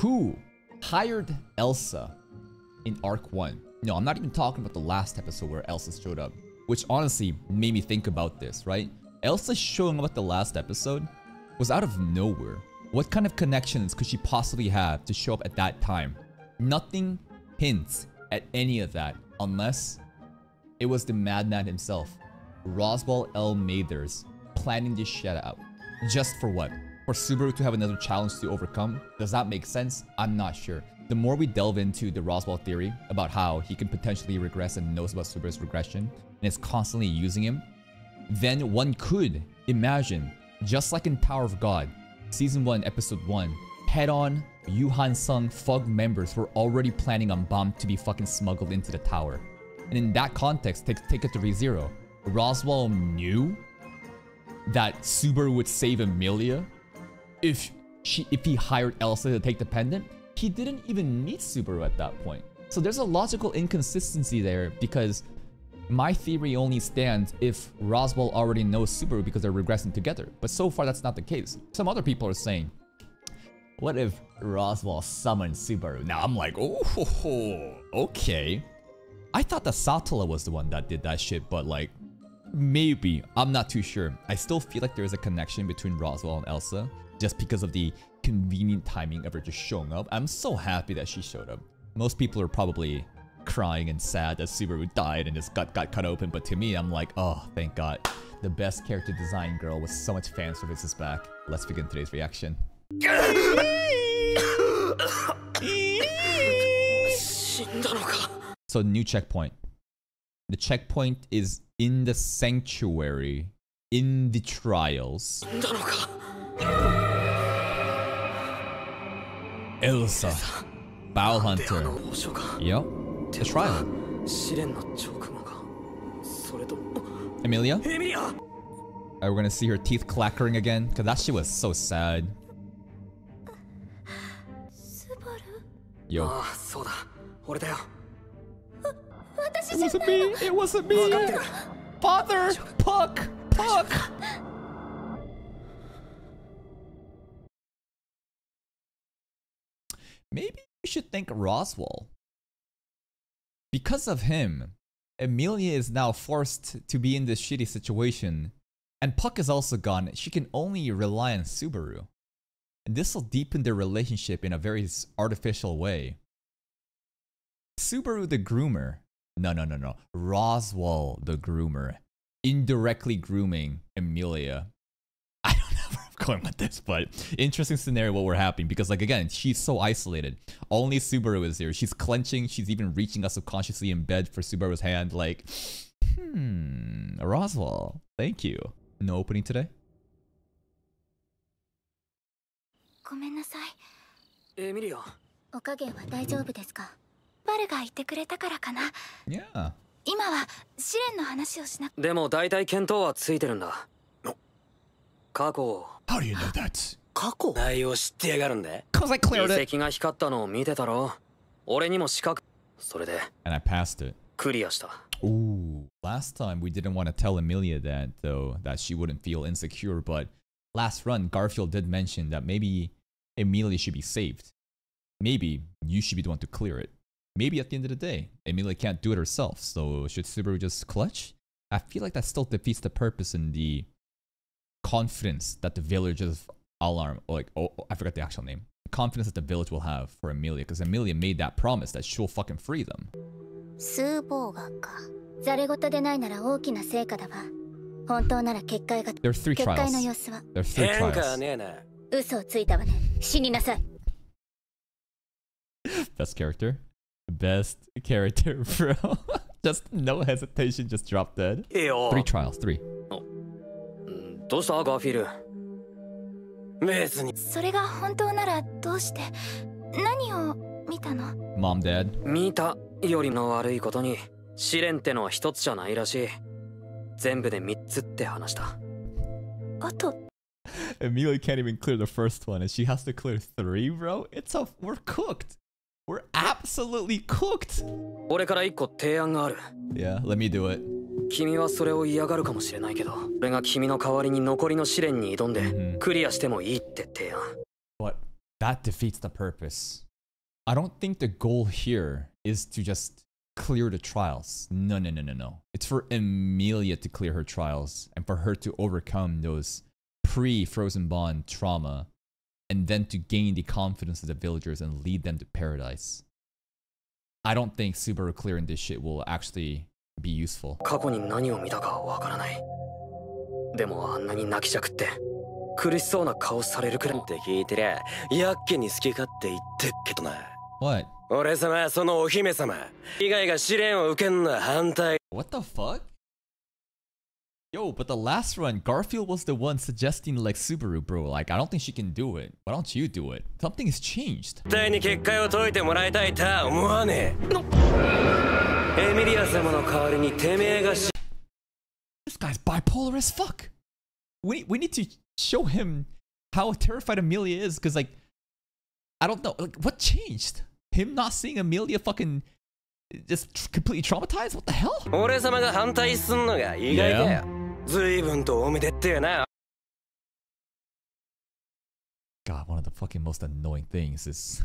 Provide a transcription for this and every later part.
who hired Elsa in Arc 1. No, I'm not even talking about the last episode where Elsa showed up, which honestly made me think about this, right? Elsa showing up at the last episode was out of nowhere. What kind of connections could she possibly have to show up at that time? Nothing hints at any of that, unless it was the madman himself, Roswaal L. Mathers, planning this shit out. Just for what? For Subaru to have another challenge to overcome? Does that make sense? I'm not sure. The more we delve into the Roswaal theory about how he can potentially regress and knows about Subaru's regression and is constantly using him, then one could imagine, just like in Tower of God, Season 1, Episode 1, head-on Yu Han Sung Fug members were already planning on bomb to be fucking smuggled into the tower. And in that context, take it to Re:Zero, Roswaal knew that Subaru would save Emilia if he hired Elsa to take the pendant. He didn't even meet Subaru at that point. So there's a logical inconsistency there, because my theory only stands if Roswaal already knows Subaru because they're regressing together. But so far, that's not the case. Some other people are saying, what if Roswaal summoned Subaru? Now I'm like, oh, okay. I thought that Satala was the one that did that shit, but like, maybe. I'm not too sure. I still feel like there is a connection between Roswaal and Elsa, just because of the convenient timing of her just showing up. I'm so happy that she showed up. Most people are probably crying and sad that Subaru died and his gut got cut open, but to me, I'm like, oh, thank God. The best character design girl with so much fan service is back. Let's begin today's reaction. So, new checkpoint. The checkpoint is in the sanctuary, in the trials. Elsa, Bow Hunter. Yep, the trial. Emilia? Are we gonna see her teeth clackering again? Cause that shit was so sad. Yo. It wasn't me! It wasn't me! Father! Puck! Puck! Maybe we should thank Roswaal. Because of him, Emilia is now forced to be in this shitty situation, and Puck is also gone. She can only rely on Subaru. And this will deepen their relationship in a very artificial way. Subaru the groomer. No. Roswaal the groomer. Indirectly grooming Emilia. I don't know where I'm going with this, but interesting scenario what we're happening, because like again, she's so isolated. Only Subaru is here. She's clenching. She's even reaching us subconsciously in bed for Subaru's hand. Like, Roswaal, thank you. No opening today? Emilia. Yeah. How do you know that? Cause I cleared it. And I passed it. Ooh. Last time we didn't want to tell Emilia that, though, that she wouldn't feel insecure, but last run, Garfield did mention that maybe Emilia should be saved. Maybe you should be the one to clear it. Maybe at the end of the day, Emilia can't do it herself, so should Subaru just clutch? I feel like that still defeats the purpose and the confidence that the village of Alarm, like, oh, I forgot the actual name. The confidence that the village will have for Emilia, because Emilia made that promise that she'll fucking free them. There are three trials. There are three trials. Best character. Best character, bro. Just no hesitation, just drop dead. Three trials, three. Mom, Dad. Emilia can't even clear the first one, and she has to clear three, bro? It's a... We're cooked. We're absolutely cooked! Yeah, let me do it. What? that defeats the purpose. I don't think the goal here is to just clear the trials. No. It's for Emilia to clear her trials and for her to overcome those pre-Frozen Bond trauma and then to gain the confidence of the villagers and lead them to paradise. I don't think Subaru clearing this shit will actually be useful. What? What the fuck? Yo, but the last run, Garfield was the one suggesting like Subaru, bro. Like, I don't think she can do it. Why don't you do it? Something has changed. This guy's bipolar as fuck. We need to show him how terrified Emilia is, because like, I don't know, like, what changed? Him not seeing Emilia fucking just completely traumatized? What the hell? Yeah. God, one of the fucking most annoying things is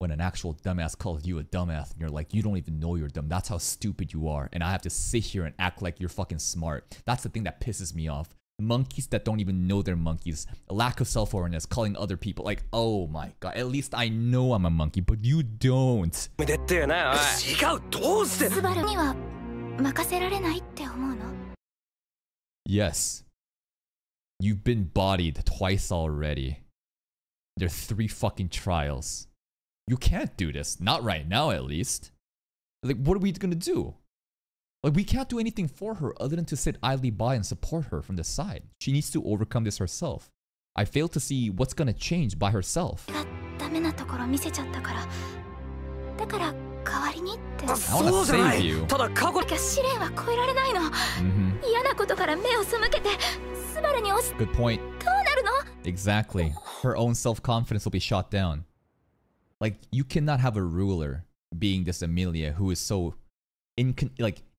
when an actual dumbass calls you a dumbass and you're like, you don't even know you're dumb. That's how stupid you are. And I have to sit here and act like you're fucking smart. That's the thing that pisses me off. Monkeys that don't even know they're monkeys. A lack of self-awareness, calling other people like, oh my god, at least I know I'm a monkey, but you don't. Yes. You've been bodied twice already. There are 3 fucking trials. You can't do this. Not right now, at least. Like, what are we gonna do? Like, we can't do anything for her other than to sit idly by and support her from the side. She needs to overcome this herself. I fail to see what's gonna change by herself. I wanna save you. Mm-hmm. Good point. Exactly. Her own self-confidence will be shot down. Like, you cannot have a ruler being this Emilia who is so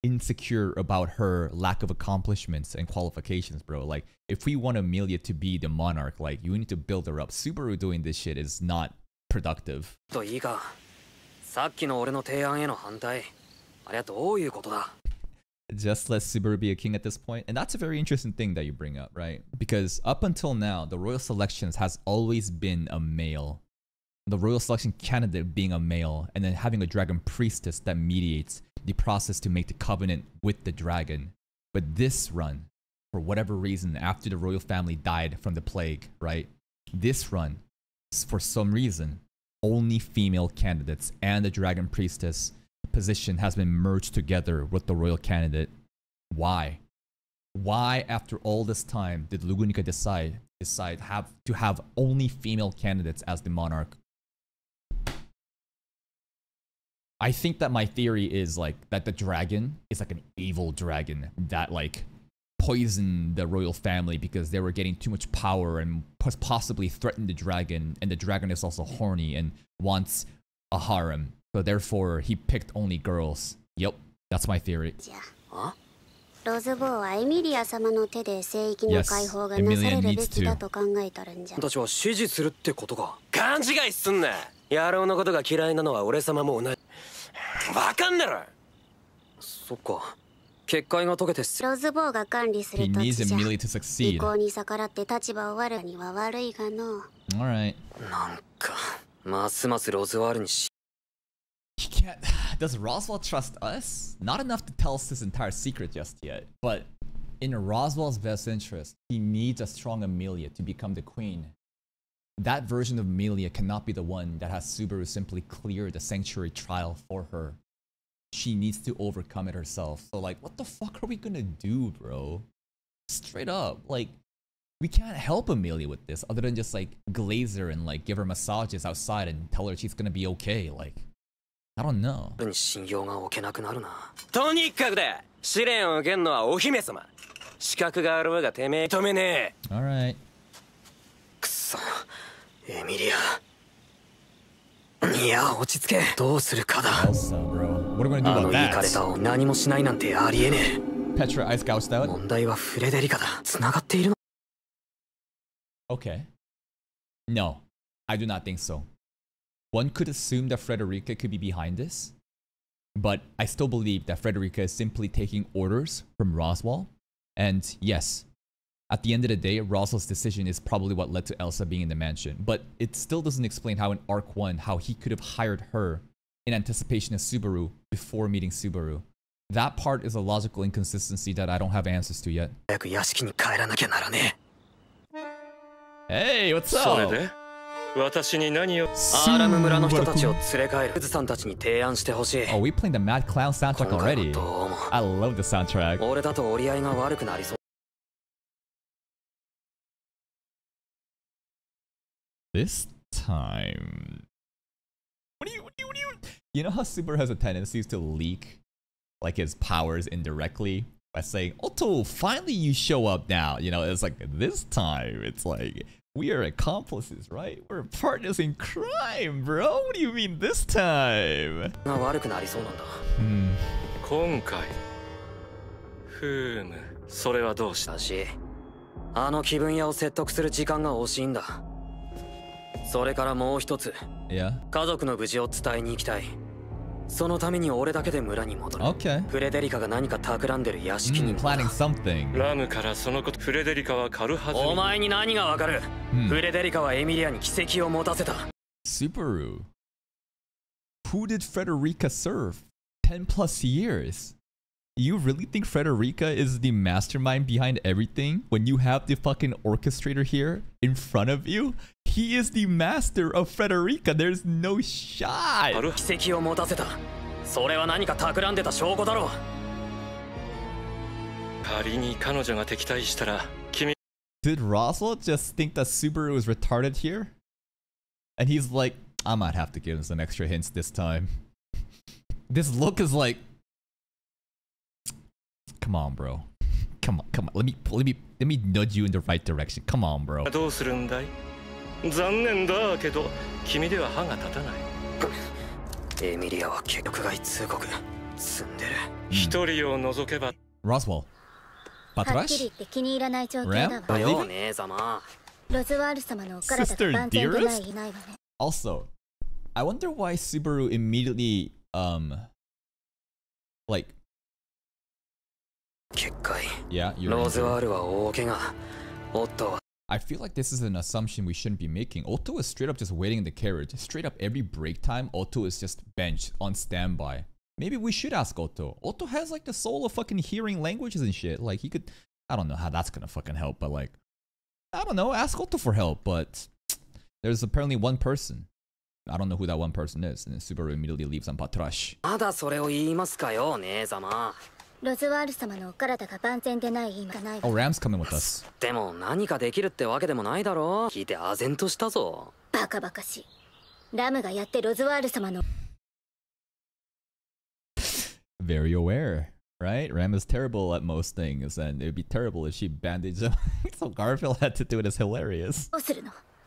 insecure about her lack of accomplishments and qualifications, bro. Like, if we want Emilia to be the monarch, like, you need to build her up. Subaru doing this shit is not productive. Just let Subaru be a king at this point. And that's a very interesting thing that you bring up, right? Because up until now, the royal selections has always been a male. The royal selection candidate being a male, and then having a dragon priestess that mediates the process to make the covenant with the dragon. But this run, for whatever reason, after the royal family died from the plague, right? This run, for some reason, only female candidates and the dragon priestess position has been merged together with the royal candidate. Why? Why, after all this time, did Lugunika decide to have only female candidates as the monarch? I think that my theory is like that the dragon is like an evil dragon that like poisoned the royal family because they were getting too much power and possibly threatened the dragon, and the dragon is also horny and wants a harem, so therefore he picked only girls. Yep, that's my theory. Huh? Yes, Emilia needs to. He needs Emilia to succeed. Alright. He can't. Does Roswaal trust us? Not enough to tell us his entire secret just yet. But in Roswell's best interest, he needs a strong Emilia to become the queen. That version of Emilia cannot be the one that has Subaru simply clear the sanctuary trial for her. She needs to overcome it herself. So like, what the fuck are we gonna do, bro? Straight up, like, we can't help Emilia with this other than just like glaze her and like give her massages outside and tell her she's gonna be okay. Like, I don't know. Alright. Emilia. Elsa, bro. What are we gonna do about that? Petra ice gouged out? Okay. No. I do not think so. One could assume that Frederica could be behind this, but I still believe that Frederica is simply taking orders from Roswaal. And yes, at the end of the day, Roswell's decision is probably what led to Elsa being in the mansion, but it still doesn't explain how in Arc 1, how he could have hired her in anticipation of Subaru before meeting Subaru. That part is a logical inconsistency that I don't have answers to yet. Hey, what's up? Oh, we playing the Mad Clown soundtrack already. I love the soundtrack. This time... You know how Subaru has a tendency to leak like his powers indirectly by saying, Otto, finally you show up now. You know, it's like, this time, it's like, we are accomplices, right? We're partners in crime, bro. What do you mean this time? Yeah. Okay. Planning something. Subaru. Who did Frederica serve? 10+ years. You really think Frederica is the mastermind behind everything when you have the fucking orchestrator here in front of you? He is the master of Frederica. There's no shot. Did Roswaal just think that Subaru was retarded here? And he's like, I might have to give him some extra hints this time. This look is like, come on, bro. Come on. Let me nudge you in the right direction. Come on, bro. Roswaal. Patrasche? Sister dearest? Also, I wonder why Subaru immediately, like... Yeah, you're right. I feel like this is an assumption we shouldn't be making. Otto is straight up just waiting in the carriage. Straight up every break time, Otto is just benched on standby. Maybe we should ask Otto. Otto has like the soul of fucking hearing languages and shit. Like he could... I don't know how that's gonna fucking help, but like... I don't know, ask Otto for help, but... There's apparently one person. I don't know who that one person is. And Subaru immediately leaves on Patrasche. Oh, Ram's coming with us. Very aware, right? Ram is terrible at most things, and it'd be terrible if she bandaged him. So Garfield had to do it. It's hilarious. Like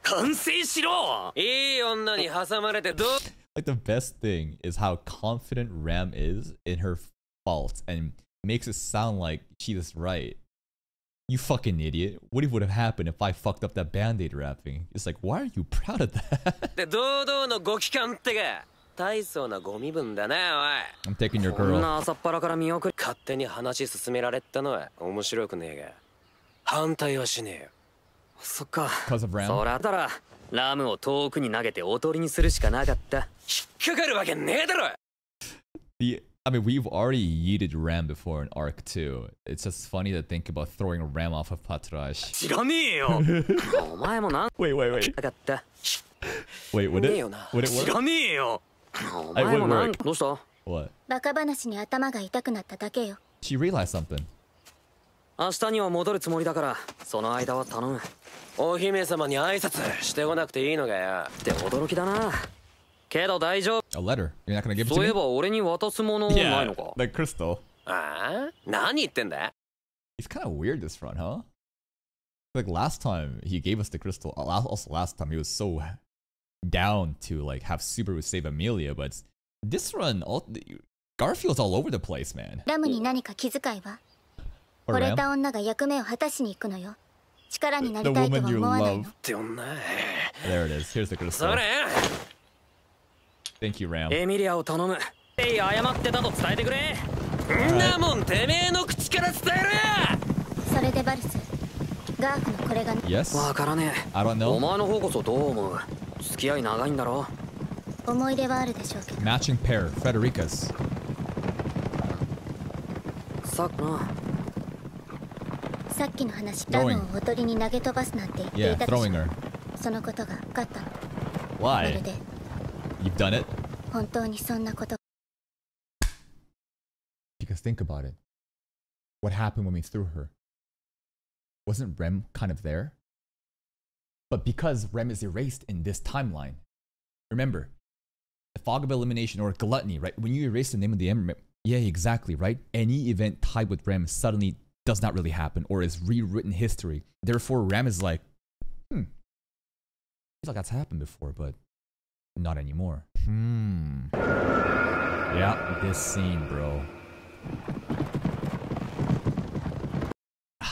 the best thing is how confident Ram is in her fault and makes it sound like she was right. You fucking idiot. What would have happened if I fucked up that band-aid wrapping? It's like, why are you proud of that? I'm taking your girl. Because of Ram? I mean, we've already yeeted Ram before in Arc 2. It's just funny to think about throwing Ram off of Patrasche. Wait, would it work? It would work. What? She realized something. A letter? You're not gonna give it to me? Yeah, the crystal. He's kind of weird this front, huh? Like last time he gave us the crystal. Also last time he was so down to like have Subaru save Emilia, but this run, Garfield's all over the place, man. Or Ram? The woman you love. There it is. Here's the crystal. Thank you, Ram. Yes? I don't know. Matching pair, Frederica's. Throwing. Yeah, throwing her. Why? You've done it? Because think about it. What happened when we threw her? Wasn't Rem kind of there? But because Rem is erased in this timeline, remember, the fog of elimination or gluttony, right? When you erase the name of the emperor, yeah, exactly, right? Any event tied with Rem suddenly does not really happen or is rewritten history. Therefore, Ram is like, I feel like that's happened before, but not anymore. Yeah, this scene, bro.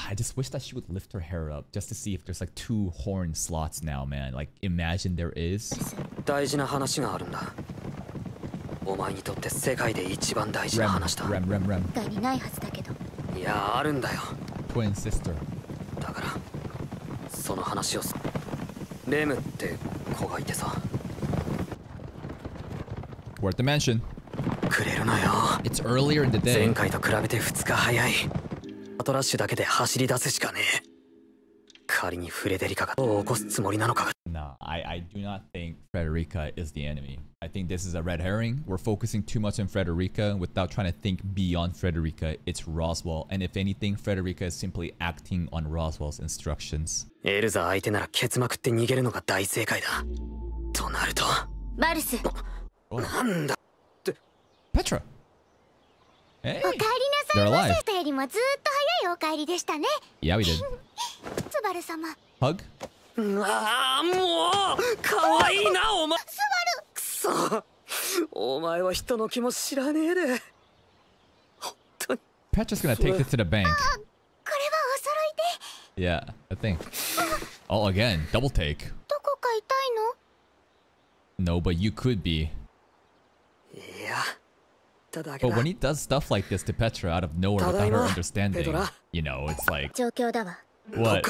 I just wish that she would lift her hair up just to see if there's like two horn slots now, man. Like, imagine there is. Rem. Twin sister. Worth the mention. It's earlier in the day. No, I do not think Frederica is the enemy. I think this is a red herring. We're focusing too much on Frederica without trying to think beyond Frederica. It's Roswaal, and if anything, Frederica is simply acting on Roswell's instructions. Oh. Petra! Hey! They're alive! Yeah, we did. Hug? Petra's gonna take this to the bank. Yeah, I think. Oh, again, double take. No, but you could be. Yeah. But when he does stuff like this to Petra out of nowhere without her understanding, you know, it's like, what?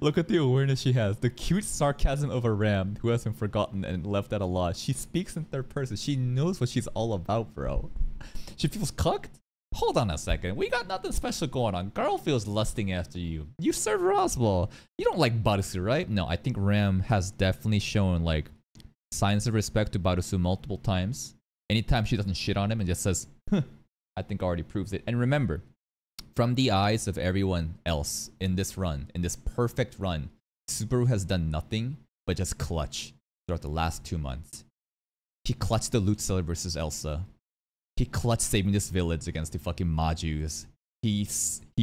Look at the awareness she has. The cute sarcasm of a ram who hasn't forgotten and left at a loss. She speaks in third person. She knows what she's all about, bro. She feels cucked? Hold on a second. We got nothing special going on. Garfield's lusting after you. You serve Roswaal. You don't like Barusu, right? No, I think Ram has definitely shown like signs of respect to Barusu multiple times. Anytime she doesn't shit on him and just says, huh, I think already proves it. And remember, from the eyes of everyone else in this run, in this perfect run, Subaru has done nothing but just clutch throughout the last 2 months. He clutched the loot seller versus Elsa. He clutched saving this village against the fucking Majus. He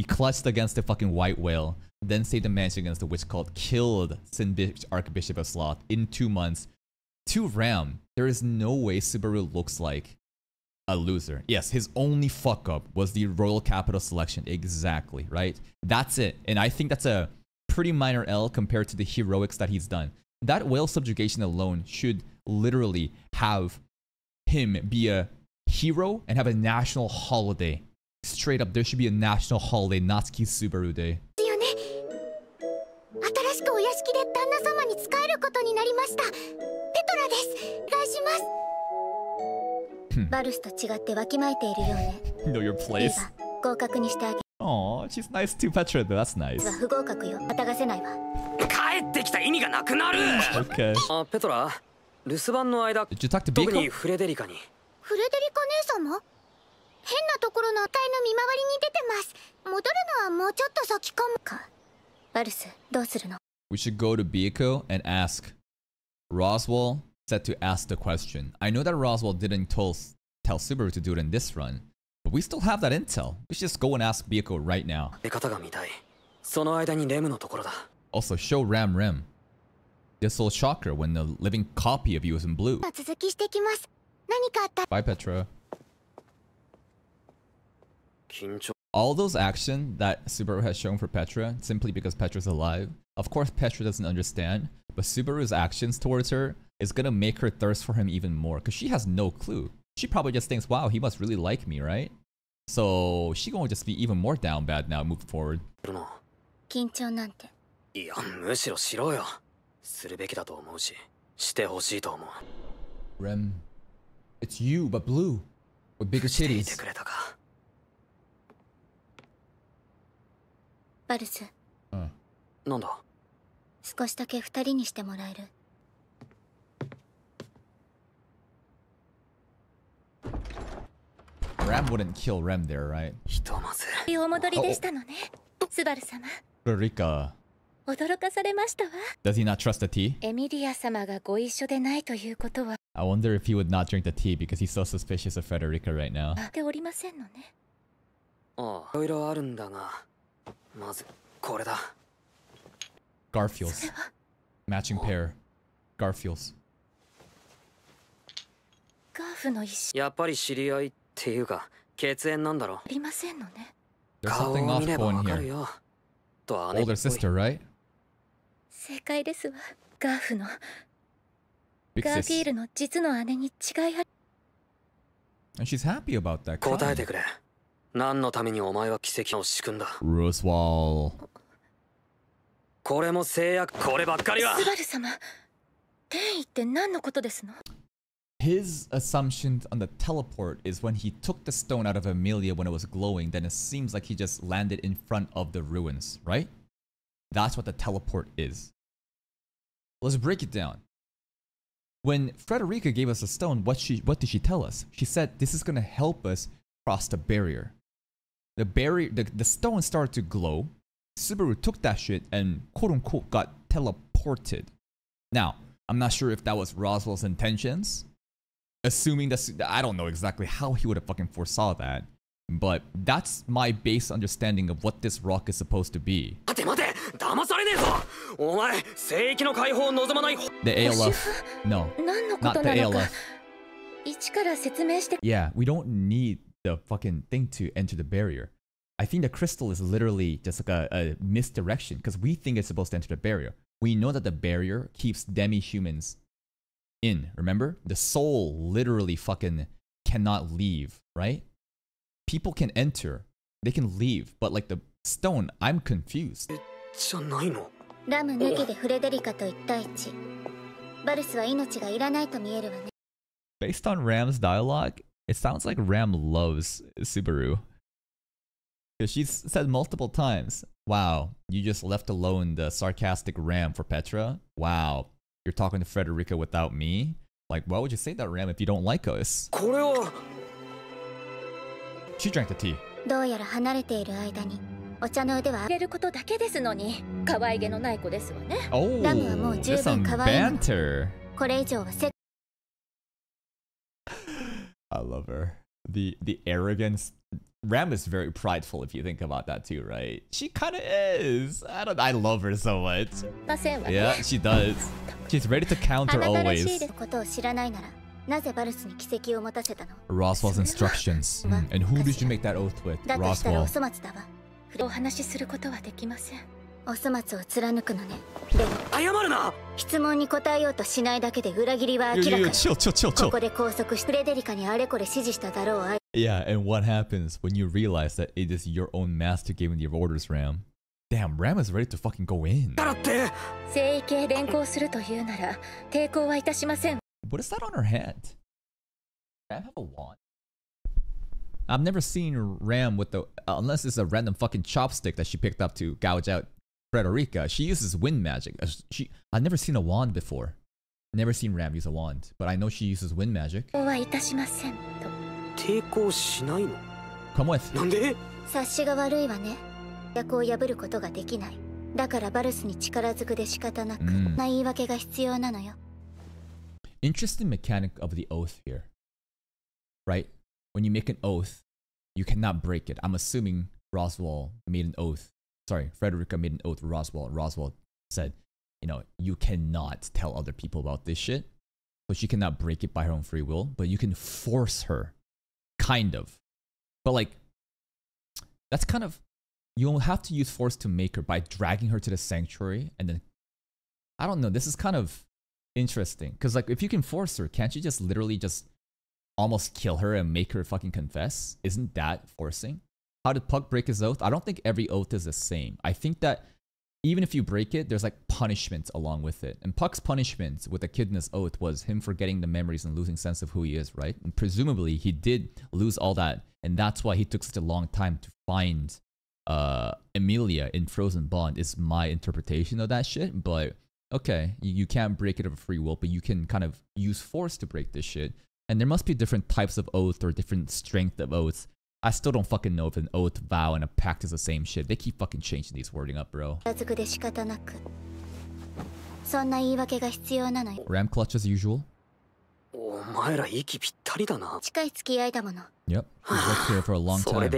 clutched against the fucking White Whale. Then saved the mansion against the witch cult. Killed Sin Archbishop of Sloth in 2 months. To Ram, there is no way Subaru looks like a loser. Yes, his only fuck up was the Royal Capital selection. Exactly, right? That's it. And I think that's a pretty minor L compared to the heroics that he's done. That whale subjugation alone should literally have him be a hero and have a national holiday. Straight up, there should be a national holiday, Natsuki Subaru Day. Know your place. Aw, she's nice to Petra though, that's nice. Okay. Did you talk to Beako? We should go to Beako and ask. Roswaal said to ask the question. I know that Roswaal didn't tell Subaru to do it in this run, but we still have that intel. We should just go and ask Beako right now. Also, show Ram Rem. This will shock her when the living copy of you is in blue. Bye, Petra. All those action that Subaru has shown for Petra, simply because Petra's alive, of course Petra doesn't understand, but Subaru's actions towards her is gonna make her thirst for him even more, because she has no clue. She probably just thinks, wow, he must really like me, right? So she gonna just be even more down bad now, moving forward. Rem, it's you, but blue, with bigger titties. Ram wouldn't kill Rem there, right? Frederica. Does he not trust the tea? I wonder if he would not drink the tea because he's so suspicious of Frederica right now. Garfields. Matching pair. Garfields. There's something off going here. Older sister, right? And she's happy about that. Roswaal. His assumption on the teleport is when he took the stone out of Emilia when it was glowing, then it seems like he just landed in front of the ruins, right? That's what the teleport is. Let's break it down. When Frederica gave us the stone, what did she tell us? She said, this is going to help us cross the barrier. The barrier, the stone started to glow. Subaru took that shit and quote-unquote got teleported. Now, I'm not sure if that was Roswell's intentions. Assuming that, I don't know exactly how he would have fucking foresaw that. But that's my base understanding of what this rock is supposed to be. The ALF. No, not the ALF. Yeah, we don't need the fucking thing to enter the barrier. I think the crystal is literally just like a misdirection because we think it's supposed to enter the barrier. We know that the barrier keeps demi-humans in, remember? The soul literally fucking cannot leave, right? People can enter, they can leave, but like the stone, I'm confused. Based on Ram's dialogue, it sounds like Ram loves Subaru. Because she's said multiple times, wow, you just left alone the sarcastic Ram for Petra? Wow, you're talking to Frederica without me? Like, why would you say that, Ram, if you don't like us? She drank the tea. Oh, there's some banter. I love her. The arrogance. Ram is very prideful if you think about that too, right? She kind of is. I love her so much. Yeah, she does. She's ready to counter always. Roswell's instructions. And who did you make that oath with? Roswaal. Chill. Yeah, and what happens when you realize that it is your own master giving your orders, Ram? Damn, Ram is ready to fucking go in. What is that on her hand? Ram have a wand? I've never seen Ram with the... unless it's a random fucking chopstick that she picked up to gouge out Frederica. She uses wind magic. I've never seen a wand before. Never seen Ram use a wand, but I know she uses wind magic. Come with. Interesting mechanic of the oath here. Right? When you make an oath, you cannot break it. I'm assuming Roswaal made an oath. Sorry, Frederica made an oath to Roswaal. Roswaal said, you know, you cannot tell other people about this shit. So she cannot break it by her own free will, but you can force her. Kind of. But like, That's kind of... You'll have to use force to make her by dragging her to the sanctuary and then... I don't know, this is kind of interesting. Because, like, if you can force her, can't you just literally just almost kill her and make her fucking confess? Isn't that forcing? How did Puck break his oath? I don't think every oath is the same. I think that even if you break it, there's like punishment along with it. And Puck's punishment with Echidna's oath was him forgetting the memories and losing sense of who he is, right? And presumably he did lose all that. And that's why he took such a long time to find Emilia in Frozen Bond, is my interpretation of that shit. But okay, you can't break it of free will, but you can kind of use force to break this shit. And there must be different types of oath or different strength of oaths. I still don't fucking know if an oath, vow, and a pact is the same shit. They keep fucking changing these wording up, bro. Ram clutch as usual. Yep, he's worked here for a long time.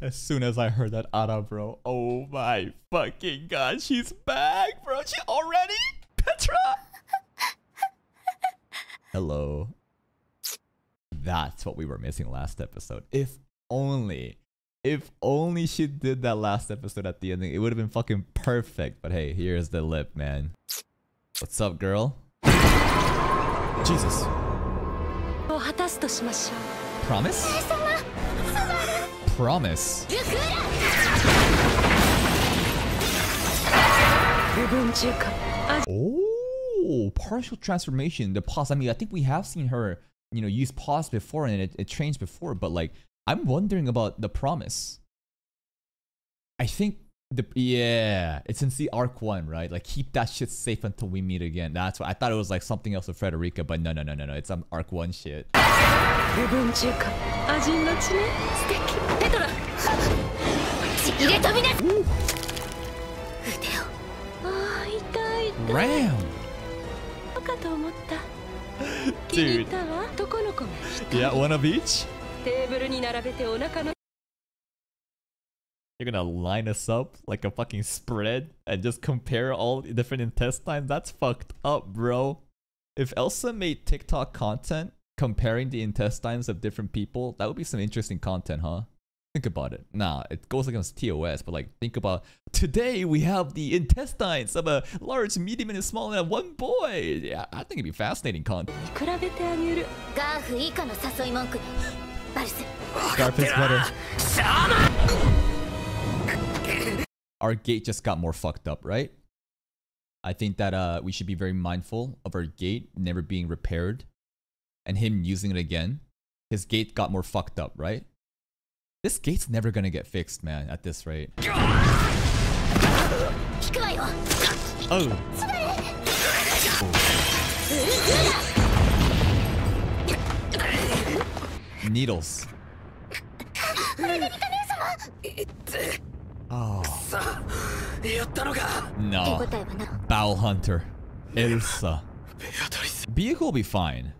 As soon as I heard that, Ada, bro, oh my fucking god, she's back, bro. She already? Petra? Hello. That's what we were missing last episode. If only she did that last episode at the ending, it would have been fucking perfect. But hey, here's the lip, man. What's up, girl? Jesus. Promise. Oh, partial transformation. The pause. I mean, I think we have seen her, you know, use pause before, and it changed before. But like, I'm wondering about the promise. I think it's in the arc 1, right? Like, keep that shit safe until we meet again. That's what I thought. It was like something else with Frederica, but no. It's some arc 1 shit. Ram! Dude. Yeah, one of each? You're gonna line us up like a fucking spread and just compare all the different intestines? That's fucked up, bro. If Elsa made TikTok content comparing the intestines of different people, that would be some interesting content, huh? Think about it. Nah, it goes against TOS, but like, think about, today we have the intestines of a large, medium, and a small, and one boy. Yeah, I think it'd be fascinating content. Garfield's better. Our gate just got more fucked up, right? I think that we should be very mindful of our gate never being repaired. And him using it again, his gate got more fucked up, right? This gate's never gonna get fixed, man, at this rate. Oh. Needles. Oh. No. Bowel hunter. Elsa. Beako will be fine.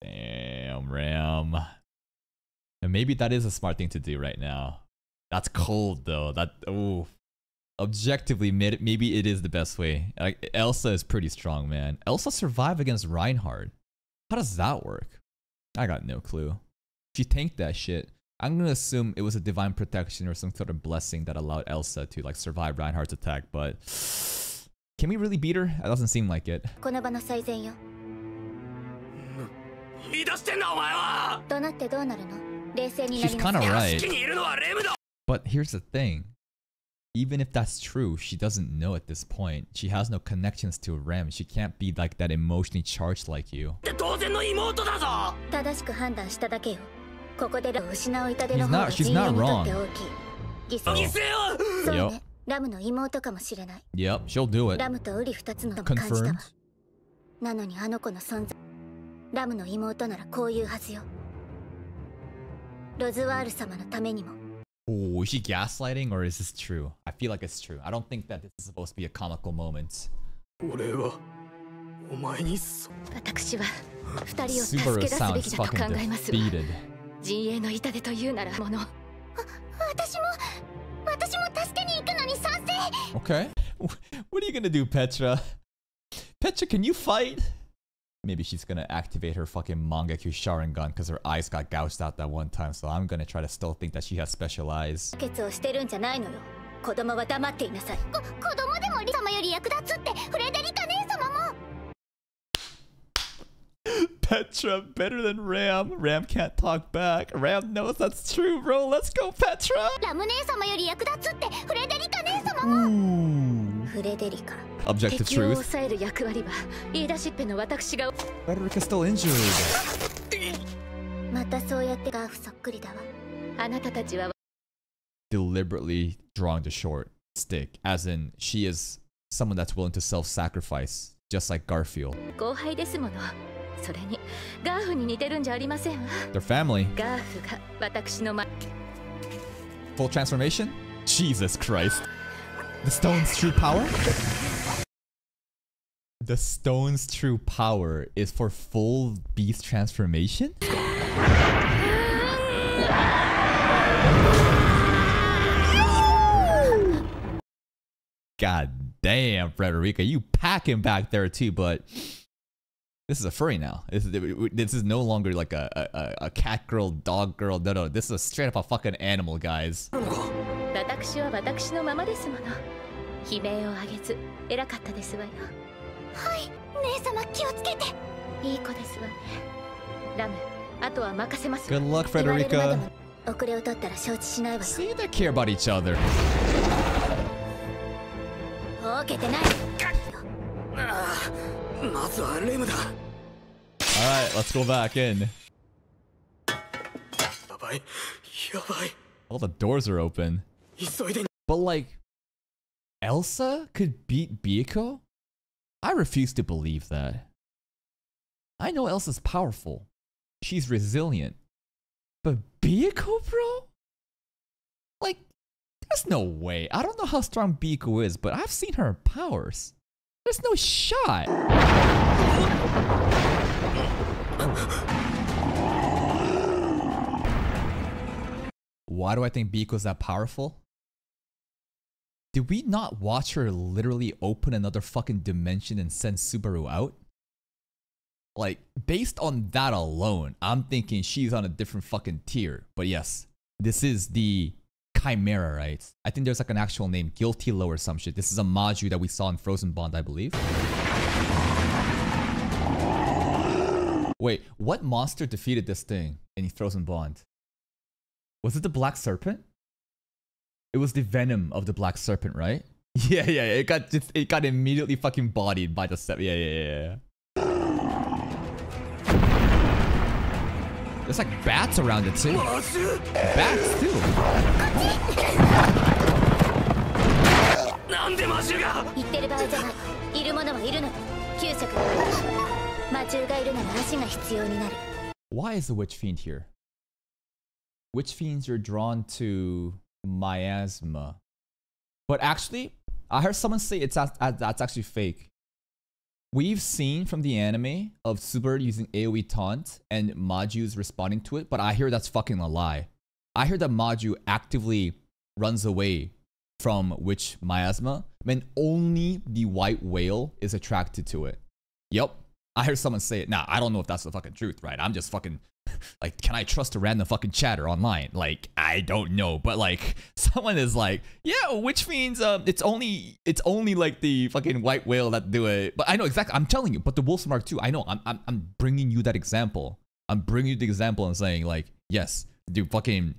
Damn, Ram. And maybe that is a smart thing to do right now. That's cold, though. That, ooh. Objectively, maybe it is the best way. Like, Elsa is pretty strong, man. Elsa survived against Reinhardt. How does that work? I got no clue. She tanked that shit. I'm gonna assume it was a divine protection or some sort of blessing that allowed Elsa to like survive Reinhardt's attack, but can we really beat her? That doesn't seem like it. She's kind of right. But here's the thing. Even if that's true, she doesn't know at this point. She has no connections to Ram. She can't be like that emotionally charged like you. She's not wrong. Oh. Yep, she'll do it. Confirmed. Oh, is she gaslighting or is this true? I feel like it's true. I don't think that this is supposed to be a comical moment. Subaru sounds fucking defeated. Okay. What are you gonna do, Petra? Petra, can you fight? Maybe she's gonna activate her fucking Mangekyou Sharingan because her eyes got gouged out that one time, so I'm gonna try to still think that she has special eyes. Petra, better than Ram. Ram can't talk back. Ram knows that's true, bro. Let's go, Petra. Ooh. Objective truth. Frederica's still injured. Deliberately drawing the short stick, as in she is someone that's willing to self-sacrifice, just like Garfield. Their family. Full transformation? Jesus Christ. The stone's true power? The stone's true power is for full beast transformation? God damn, Frederica, you packing back there too, but... This is a furry now. This is no longer like a cat girl, dog girl. No. This is straight up a fucking animal, guys. Good luck, Frederica. See, they care about each other. Alright, let's go back in. All the doors are open. But like... Elsa could beat Beako? I refuse to believe that. I know Elsa's powerful. She's resilient. But Beako, bro? Like, there's no way. I don't know how strong Beako is, but I've seen her powers. There's no shot. Why do I think Beako's that powerful? Did we not watch her literally open another fucking dimension and send Subaru out? Like, based on that alone, I'm thinking she's on a different fucking tier. But yes, this is the... Chimera, right? I think there's like an actual name, Guilty Low or some shit. This is a Maju that we saw in Frozen Bond, I believe. Wait, what monster defeated this thing in Frozen Bond? Was it the Black Serpent? It was the venom of the Black Serpent, right? Yeah. It got immediately fucking bodied by the serpent. Yeah. There's like bats around it too. Bats too. Why is the Witch Fiend here? Witch Fiends are drawn to miasma. But actually, I heard someone say that's actually fake. We've seen from the anime of Subaru using AoE taunt and Maju's responding to it, but I hear that's fucking a lie. I hear that Maju actively runs away from witch miasma, and only the white whale is attracted to it. Yup. I heard someone say it. Now, I don't know if that's the fucking truth, right? I'm just fucking... Like, can I trust a random fucking chatter online? Like, I don't know, but like, someone is like, yeah, Witch Fiends, it's only like the fucking white whale that do it. But I know exactly, I'm telling you, but the Wolf's Mark too, I know, I'm bringing you that example. I'm bringing you the example and saying like, yes, the fucking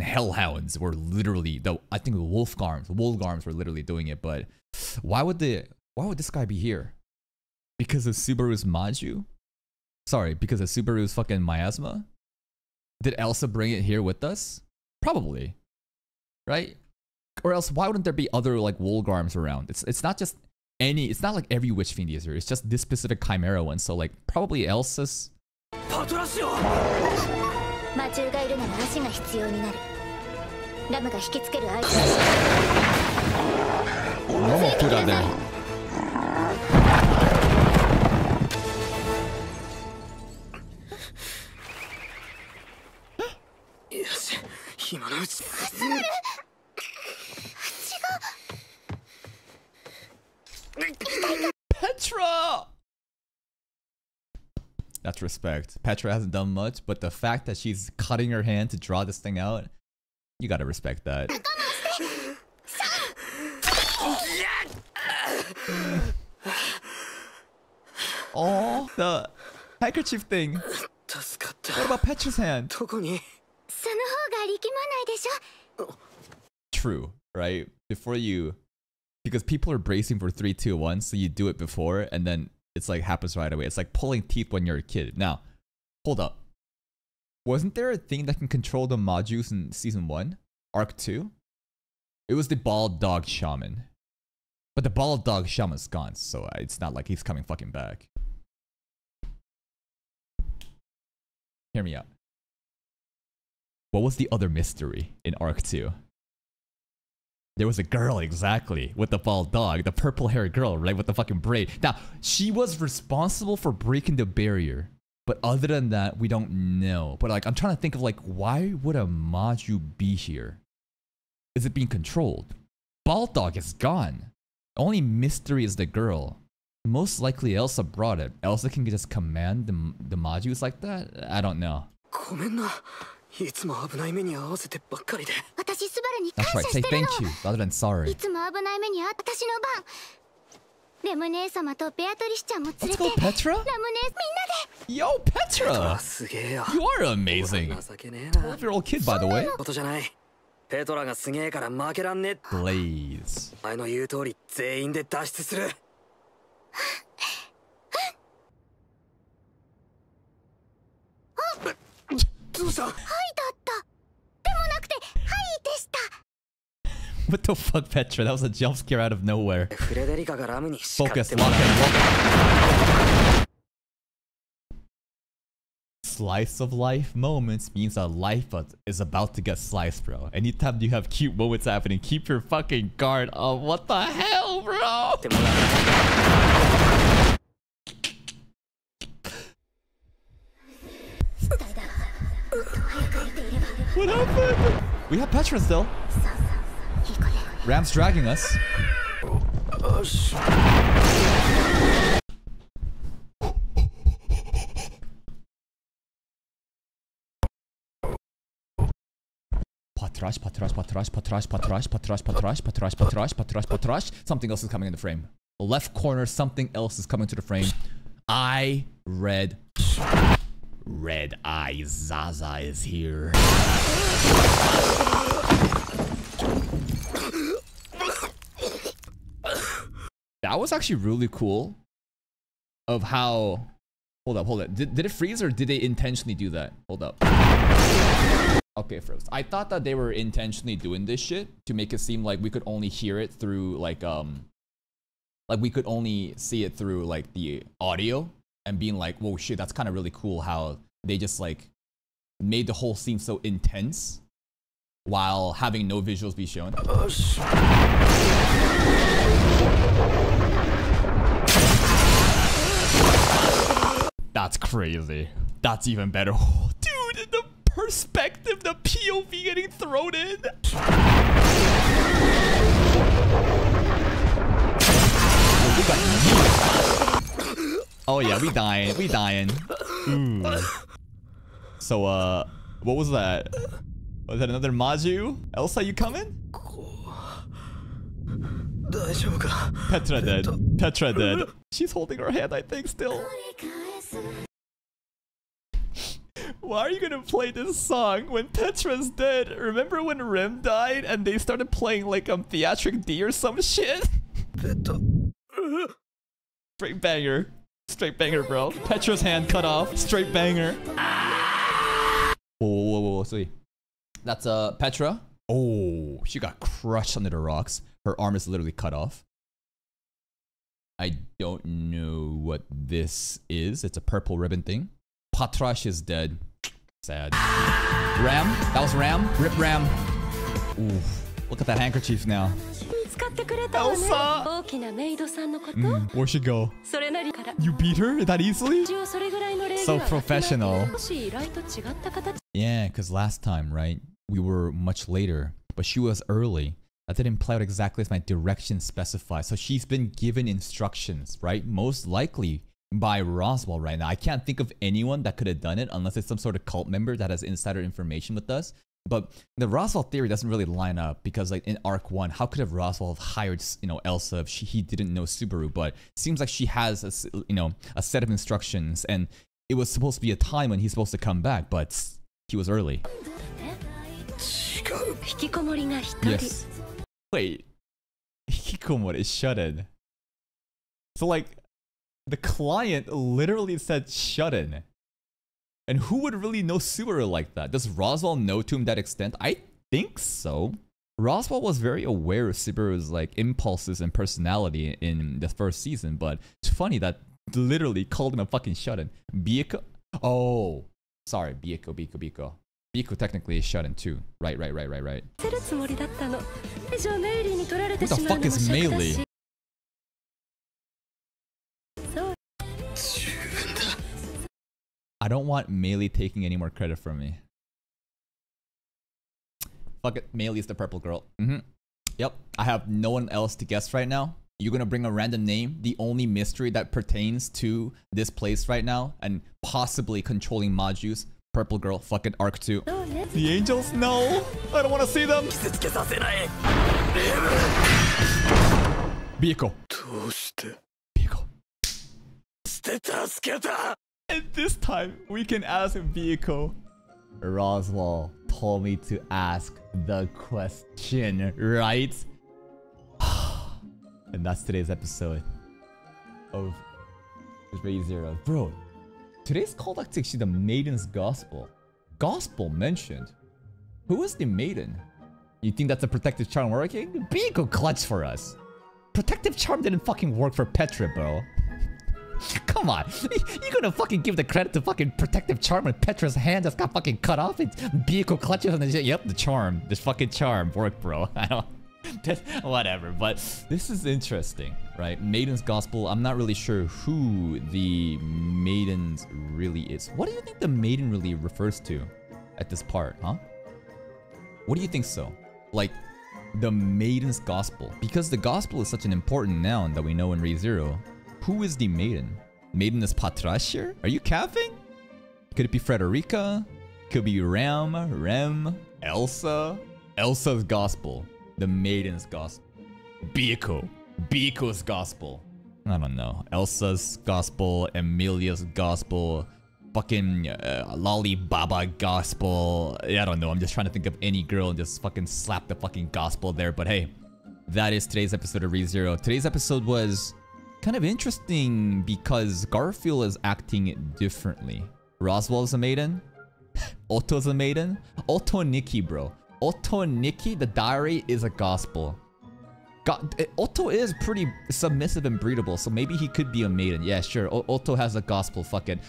hellhounds were literally, I think the Wolgarms were literally doing it, but why would this guy be here? Because of Subaru's Maju? Sorry, because of Subaru's fucking miasma? Did Elsa bring it here with us? Probably. Right? Or else, why wouldn't there be other, like, Wolgarms around? It's not just any... It's not like every Witch Fiend is here. It's just this specific Chimera one. So, like, probably Elsa's... Normal food out there. Petra! That's respect. Petra hasn't done much, but the fact that she's cutting her hand to draw this thing out, you gotta respect that. Oh, the handkerchief thing. What about Petra's hand? True, right? Before you... Because people are bracing for 3, 2, 1, so you do it before, and then it's like happens right away. It's like pulling teeth when you're a kid. Now, hold up. Wasn't there a thing that can control the Majus in Season 1? Arc 2? It was the Bald Dog Shaman. But the Bald Dog Shaman's gone, so it's not like he's coming fucking back. Hear me out. What was the other mystery in Arc 2? There was a girl, exactly, with the bald dog, the purple-haired girl, right, with the fucking braid. Now, she was responsible for breaking the barrier, but other than that, we don't know. But, like, I'm trying to think of, like, why would a Maju be here? Is it being controlled? Bald dog is gone. The only mystery is the girl. Most likely, Elsa brought it. Elsa can just command the Majus like that? I don't know. That's right, say thank you, rather than sorry. Let's go, Petra? Yo, Petra! You are amazing! 12-year-old kid, by the way. Blaze. What the fuck, Petra? That was a jump scare out of nowhere. Focus, lock and walk. Slice of life moments means that life is about to get sliced, bro. Anytime you have cute moments happening, keep your fucking guard up. What the hell, bro? What happened? We have Petra still. Ram's dragging us. Patrasche. Something else is coming in the frame. Left corner, something else is coming to the frame. I read. Red Eye Zaza is here. That was actually really cool. Of how... Hold up, hold up. Did it freeze or did they intentionally do that? Hold up. Okay, first. I thought that they were intentionally doing this shit to make it seem like we could only hear it through, like, Like, we could only see it through, like, the audio. And being like, whoa, shit, that's kind of really cool how they just, like, made the whole scene so intense while having no visuals be shown. Oh, shit. That's crazy. That's even better. Oh, dude, the perspective, the POV getting thrown in. Oh yeah, we dying, we dying. Ooh. So, what was that? Was that another Maju? Elsa, you coming? Petra dead. Petra dead. She's holding her hand, I think, still. Why are you gonna play this song when Petra's dead? Remember when Rim died and they started playing like Theatric D or some shit? Straight banger. Straight banger, bro. Petra's hand cut off. Straight banger. Ah! Whoa, whoa, whoa, whoa, see. That's Petra. Oh, she got crushed under the rocks. Her arm is literally cut off. I don't know what this is. It's a purple ribbon thing. Patrasche is dead. Sad. Ram. That was Ram. Rip Ram. Oof. Look at that handkerchief now. Elsa! Where'd she go? You beat her that easily? So professional. Yeah, because last time, right, we were much later, but she was early. that didn't play out exactly as my direction specified. So she's been given instructions, right? Most likely by Roswaal right now. I can't think of anyone that could have done it unless it's some sort of cult member that has insider information with us. But the Roswaal theory doesn't really line up because, like, in Arc 1, how could have Roswaal have hired, you know, Elsa if he didn't know Subaru? But it seems like she has, a set of instructions, and it was supposed to be a time when he's supposed to come back, but he was early. Yes. Wait. Hikikomori is shut in. So, like, the client literally said shut in. And who would really know Subaru like that? Does Roswaal know to him that extent? I think so. Roswaal was very aware of Subaru's like impulses and personality in the first season, but it's funny that literally called him a fucking shut-in. Beako? Oh, sorry, Beako. Beako technically is shut-in too. Right. What the fuck is Meili? I don't want Meili taking any more credit from me. Fuck it, Meili is the purple girl. Yep, I have no one else to guess right now. You're gonna bring a random name, the only mystery that pertains to this place right now, and possibly controlling Maju's purple girl, fucking Arc 2. The angels? No! I don't wanna see them! Beako. Beako. And this time, we can ask Beako. Roswaal told me to ask the question, right? And that's today's episode of Re:Zero. Bro, today's callback to actually the Maiden's Gospel. Gospel mentioned. Who is the Maiden? You think that's a protective charm working? Beako clutch for us. Protective charm didn't fucking work for Petra, bro. Come on, you're gonna fucking give the credit to fucking protective charm and Petra's hand that's got fucking cut off. It's vehicle clutches and the shit. Yep, the charm, this fucking charm worked, bro. I don't, whatever. But this is interesting, right? Maiden's Gospel. I'm not really sure who the Maiden really is. What do you think the Maiden really refers to at this part, huh? What do you think so? Like the Maiden's Gospel, because the gospel is such an important noun that we know in Re:Zero. Who is the Maiden? Maiden is Patrasche? Are you capping? Could it be Frederica? Could it be Ram? Elsa? Elsa's Gospel. The Maiden's Gospel. Beako. Beako's Gospel. I don't know. Elsa's Gospel. Emilia's Gospel. Fucking Lolly Baba Gospel. I don't know. I'm just trying to think of any girl and just fucking slap the fucking gospel there. But hey, that is today's episode of Re:Zero. Today's episode was kind of interesting because Garfield is acting differently. Roswaal is a Maiden. Otto is a Maiden. Otto and Nikki, bro. Otto and Nikki, the diary is a gospel. God, Otto is pretty submissive and breedable, so maybe he could be a Maiden. Yeah, sure. Otto has a gospel, fuck it.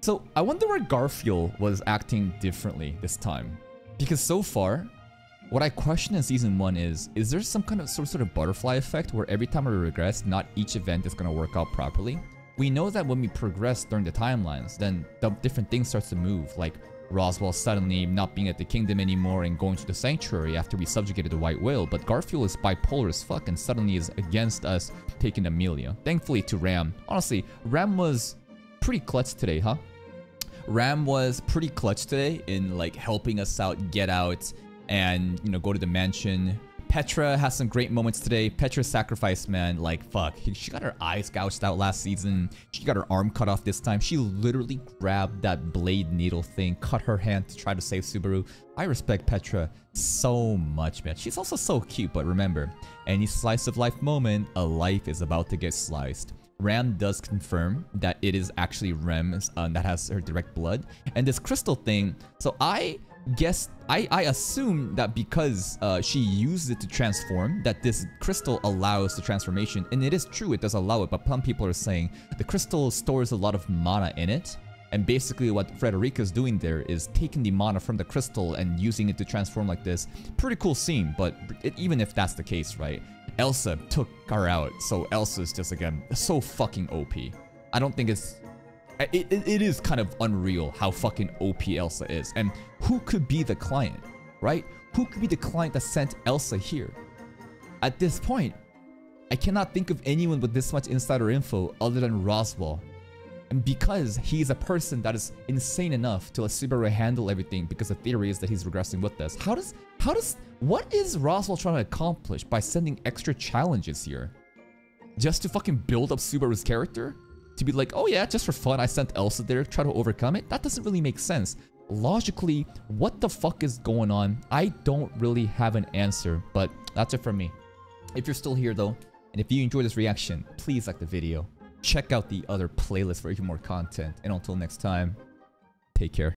So I wonder where Garfield was acting differently this time. Because so far, what I question in Season 1 is there some kind of sort of butterfly effect where every time we regress, not each event is going to work out properly? We know that when we progress during the timelines, then the different things starts to move, like Roswaal suddenly not being at the kingdom anymore and going to the sanctuary after we subjugated the white whale, but Garfield is bipolar as fuck and suddenly is against us taking Emilia. Thankfully to Ram. Honestly, Ram was pretty clutch today, huh? Ram was pretty clutch today in like helping us out, get out, and, you know, go to the mansion. Petra has some great moments today. Petra sacrificed, man. Like, fuck. She got her eyes gouged out last season. She got her arm cut off this time. She literally grabbed that blade needle thing, cut her hand to try to save Subaru. I respect Petra so much, man. She's also so cute, but remember, any slice of life moment, a life is about to get sliced. Ram does confirm that it is actually Rem that has her direct blood. And this crystal thing, so I assume that because she used it to transform, that this crystal allows the transformation, and it is true, it does allow it, but some people are saying the crystal stores a lot of mana in it, and basically what Frederica is doing there is taking the mana from the crystal and using it to transform like this. Pretty cool scene, but even if that's the case, right? Elsa took her out, so Elsa's just, again, so fucking OP. I don't think it's... It is kind of unreal how fucking OP Elsa is. And who could be the client, right? Who could be the client that sent Elsa here? At this point, I cannot think of anyone with this much insider info other than Roswaal. And because he is a person that is insane enough to let Subaru handle everything, because the theory is that he's regressing with us. What is Roswaal trying to accomplish by sending extra challenges here? Just to fucking build up Subaru's character? To be like, oh yeah, just for fun, I sent Elsa there, try to overcome it? That doesn't really make sense. Logically, what the fuck is going on? I don't really have an answer, but that's it for me. If you're still here though, and if you enjoyed this reaction, please like the video. Check out the other playlist for even more content. And until next time, take care.